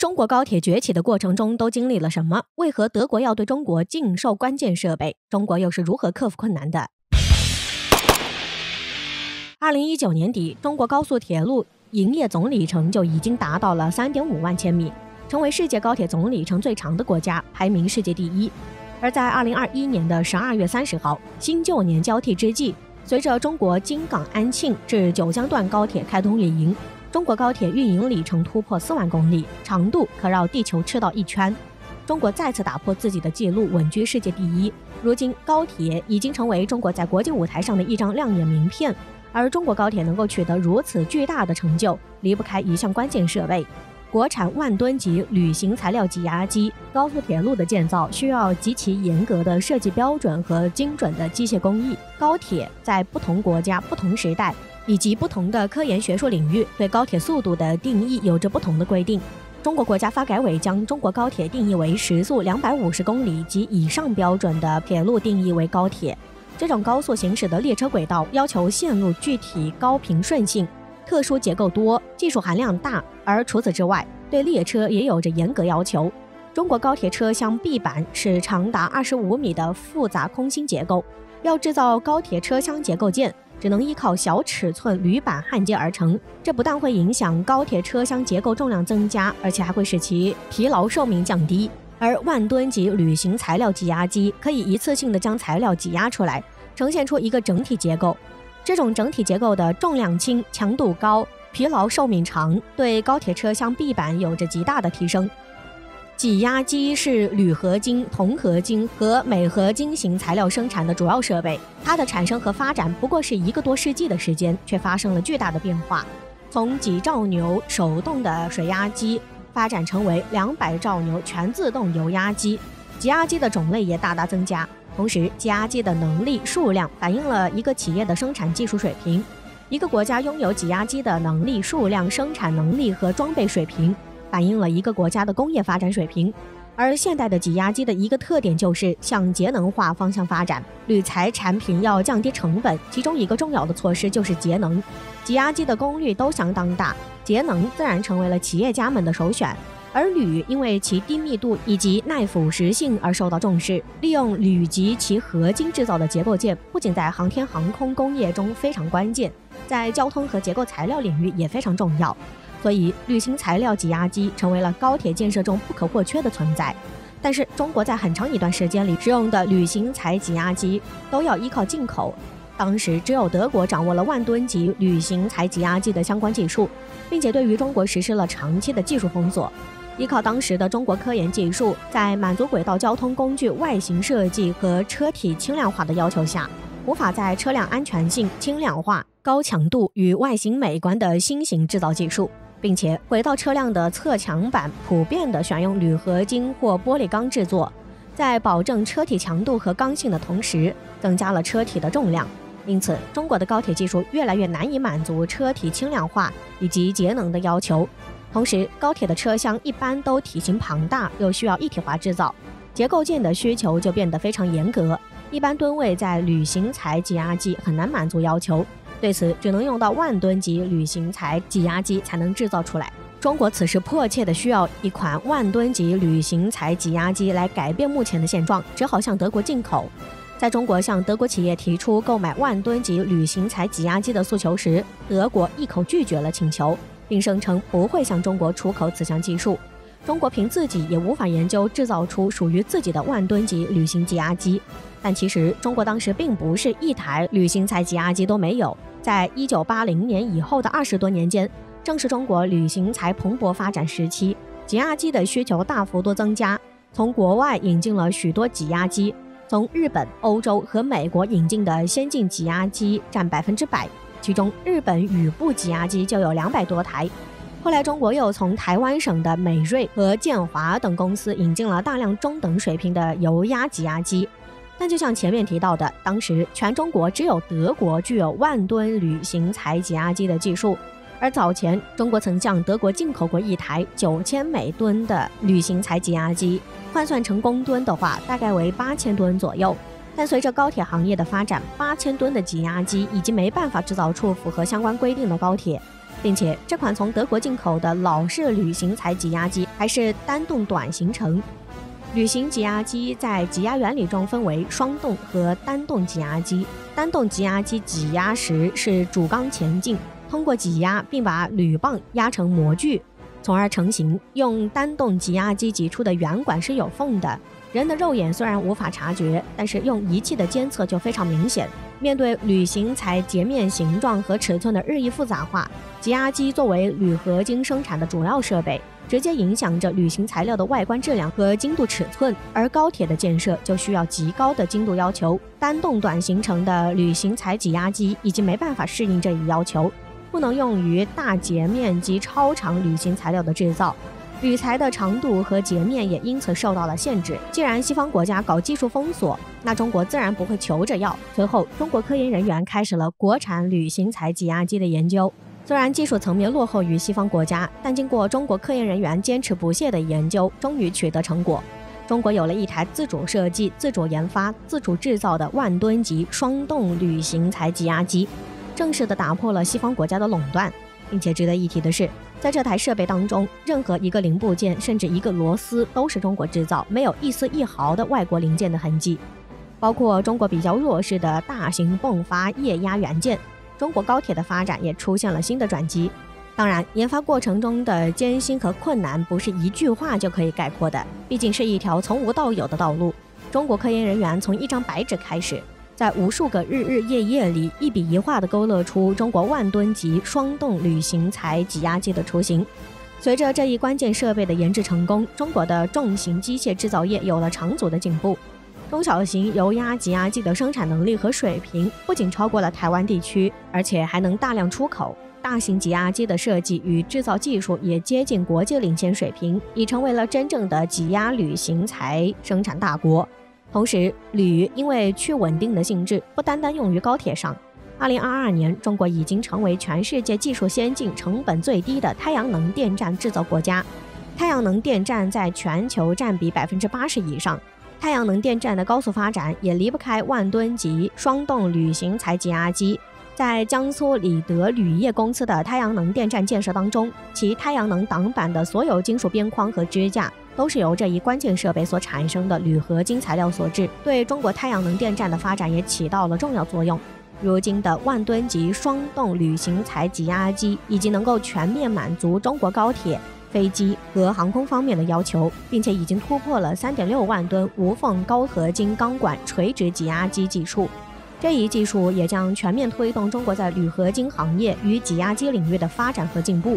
中国高铁崛起的过程中都经历了什么？为何德国要对中国禁售关键设备？中国又是如何克服困难的？2019年底，中国高速铁路营业总里程就已经达到了3.5万千米，成为世界高铁总里程最长的国家，排名世界第一。而在2021年的12月30号，新旧年交替之际，随着中国京港安庆至九江段高铁开通运营，中国高铁运营里程突破4万公里，长度可绕地球赤道一圈。中国再次打破自己的记录，稳居世界第一。如今，高铁已经成为中国在国际舞台上的一张亮眼名片。而中国高铁能够取得如此巨大的成就，离不开一项关键设备：国产万吨级铝型材料挤压机。高速铁路的建造需要极其严格的设计标准和精准的机械工艺。高铁在不同国家、不同时代，以及不同的科研学术领域对高铁速度的定义有着不同的规定。中国国家发改委将中国高铁定义为时速250公里及以上标准的铁路定义为高铁。这种高速行驶的列车轨道要求线路具体、高频顺性，特殊结构多，技术含量大。而除此之外，对列车也有着严格要求。中国高铁车厢壁板是长达25米的复杂空心结构，要制造高铁车厢结构件，只能依靠小尺寸铝板焊接而成，这不但会影响高铁车厢结构重量增加，而且还会使其疲劳寿命降低。而万吨级铝型材料挤压机可以一次性地将材料挤压出来，呈现出一个整体结构。这种整体结构的重量轻、强度高、疲劳寿命长，对高铁车厢壁板有着极大的提升。挤压机是铝合金、铜合金和镁合金型材料生产的主要设备，它的产生和发展不过是1个多世纪的时间，却发生了巨大的变化。从几兆牛手动的水压机发展成为200兆牛全自动油压机，挤压机的种类也大大增加。同时，挤压机的能力、数量反映了一个企业的生产技术水平。一个国家拥有挤压机的能力、数量、生产能力和装备水平，反映了一个国家的工业发展水平。而现代的挤压机的一个特点就是向节能化方向发展，铝材产品要降低成本，其中一个重要的措施就是节能。挤压机的功率都相当大，节能自然成为了企业家们的首选。而铝因为其低密度以及耐腐蚀性而受到重视，利用铝及其合金制造的结构件，不仅在航天航空工业中非常关键，在交通和结构材料领域也非常重要。所以，铝型材料挤压机成为了高铁建设中不可或缺的存在。但是，中国在很长一段时间里使用的铝型材挤压机都要依靠进口。当时，只有德国掌握了万吨级铝型材挤压机的相关技术，并且对于中国实施了长期的技术封锁。依靠当时的中国科研技术，在满足轨道交通工具外形设计和车体轻量化的要求下，无法在车辆安全性、轻量化、高强度与外形美观的新型制造技术，并且轨道车辆的侧墙板普遍地选用铝合金或玻璃钢制作，在保证车体强度和刚性的同时，增加了车体的重量。因此，中国的高铁技术越来越难以满足车体轻量化以及节能的要求。同时，高铁的车厢一般都体型庞大，又需要一体化制造，结构件的需求就变得非常严格。一般吨位在铝型材挤压机很难满足要求，对此，只能用到万吨级铝型材挤压机才能制造出来。中国此时迫切地需要一款万吨级铝型材挤压机来改变目前的现状，只好向德国进口。在中国向德国企业提出购买万吨级铝型材挤压机的诉求时，德国一口拒绝了请求，并声称不会向中国出口此项技术。中国凭自己也无法研究制造出属于自己的万吨级铝型挤压机。但其实，中国当时并不是一台铝型材挤压机都没有。在1980年以后的20多年间，正是中国铝型材蓬勃发展时期，挤压机的需求大幅度增加，从国外引进了许多挤压机，从日本、欧洲和美国引进的先进挤压机占100%，其中日本羽部挤压机就有200多台。后来，中国又从台湾省的美瑞和建华等公司引进了大量中等水平的油压挤压机。但就像前面提到的，当时全中国只有德国具有万吨铝型材挤压机的技术。而早前，中国曾向德国进口过一台9000美吨的铝型材挤压机，换算成公吨的话，大概为8000吨左右。但随着高铁行业的发展，8000吨的挤压机已经没办法制造出符合相关规定的高铁，并且这款从德国进口的老式旅行材挤压机还是单动短行程。旅行挤压机在挤压原理中分为双动和单动挤压机。单动挤压机挤压时是主缸前进，通过挤压并把铝棒压成模具，从而成型。用单动挤压机挤出的圆管是有缝的，人的肉眼虽然无法察觉，但是用仪器的监测就非常明显。面对铝型材截面形状和尺寸的日益复杂化，挤压机作为铝合金生产的主要设备，直接影响着铝型材料的外观质量和精度尺寸，而高铁的建设就需要极高的精度要求。单动短行程的铝型材挤压机已经没办法适应这一要求，不能用于大截面及超长铝型材料的制造。铝材的长度和截面也因此受到了限制。既然西方国家搞技术封锁，那中国自然不会求着要。随后，中国科研人员开始了国产铝型材挤压机的研究。虽然技术层面落后于西方国家，但经过中国科研人员坚持不懈的研究，终于取得成果。中国有了一台自主设计、自主研发、自主制造的万吨级双动铝型材挤压机，正式的打破了西方国家的垄断。并且值得一提的是，在这台设备当中，任何一个零部件甚至一个螺丝都是中国制造，没有一丝一毫的外国零件的痕迹。包括中国比较弱势的大型泵发液压元件，中国高铁的发展也出现了新的转机。当然，研发过程中的艰辛和困难不是一句话就可以概括的，毕竟是一条从无到有的道路。中国科研人员从一张白纸开始，在无数个日日夜夜里，一笔一画地勾勒出中国万吨级双动铝型材挤压机的雏形。随着这一关键设备的研制成功，中国的重型机械制造业有了长足的进步。中小型油压挤压机的生产能力和水平不仅超过了台湾地区，而且还能大量出口。大型挤压机的设计与制造技术也接近国际领先水平，已成为了真正的挤压铝型材生产大国。同时，铝因为去稳定的性质，不单单用于高铁上。2022年，中国已经成为全世界技术先进、成本最低的太阳能电站制造国家。太阳能电站在全球占比80%以上。太阳能电站的高速发展也离不开万吨级双动铝型材挤压机。在江苏李德铝业公司的太阳能电站建设当中，其太阳能挡板的所有金属边框和支架都是由这一关键设备所产生的铝合金材料所制，对中国太阳能电站的发展也起到了重要作用。如今的万吨级双动铝型材挤压机已经能够全面满足中国高铁、飞机和航空方面的要求，并且已经突破了 3.6 万吨无缝高合金钢管垂直挤压机技术。这一技术也将全面推动中国在铝合金行业与挤压机领域的发展和进步。